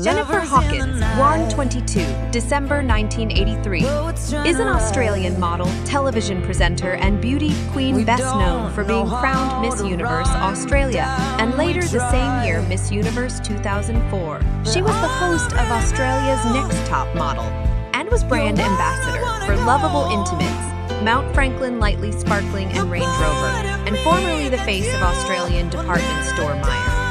Jennifer Hawkins, born 22 December 1983, is an Australian model, television presenter and beauty queen best known for being crowned Miss Universe Australia and later the same year Miss Universe 2004. She was the host of Australia's Next Top Model and was brand ambassador for Lovable Intimates, Mount Franklin Lightly Sparkling and Range Rover, and formerly the face of Australian department store Myer.